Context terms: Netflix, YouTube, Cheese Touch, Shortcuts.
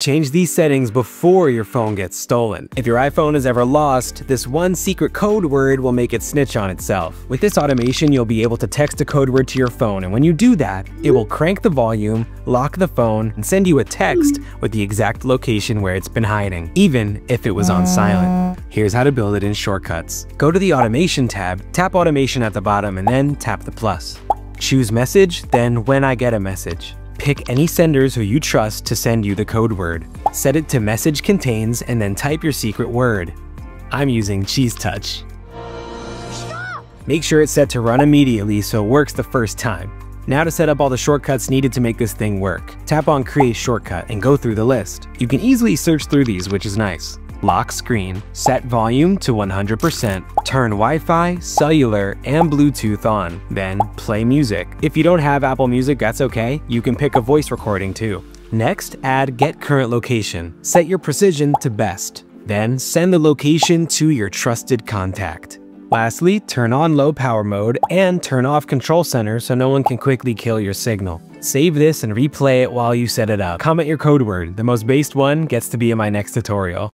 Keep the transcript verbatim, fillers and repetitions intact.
Change these settings before your phone gets stolen. If your iPhone is ever lost, this one secret code word will make it snitch on itself. With this automation, you'll be able to text a code word to your phone, and when you do that, it will crank the volume, lock the phone, and send you a text with the exact location where it's been hiding, even if it was on silent. Here's how to build it in Shortcuts. Go to the Automation tab, tap Automation at the bottom, and then tap the plus. Choose Message, then When I Get a Message. Pick any senders who you trust to send you the code word. Set it to message contains and then type your secret word. I'm using Cheese Touch. Stop! Make sure it's set to run immediately so it works the first time. Now to set up all the shortcuts needed to make this thing work. Tap on Create Shortcut and go through the list. You can easily search through these, which is nice. Lock screen, set volume to one hundred percent, turn Wi-Fi, cellular, and Bluetooth on, then play music. If you don't have Apple Music, that's okay. You can pick a voice recording too. Next, add Get Current Location. Set your precision to best, then send the location to your trusted contact. Lastly, turn on low power mode and turn off control center so no one can quickly kill your signal. Save this and replay it while you set it up. Comment your code word. The most based one gets to be in my next tutorial.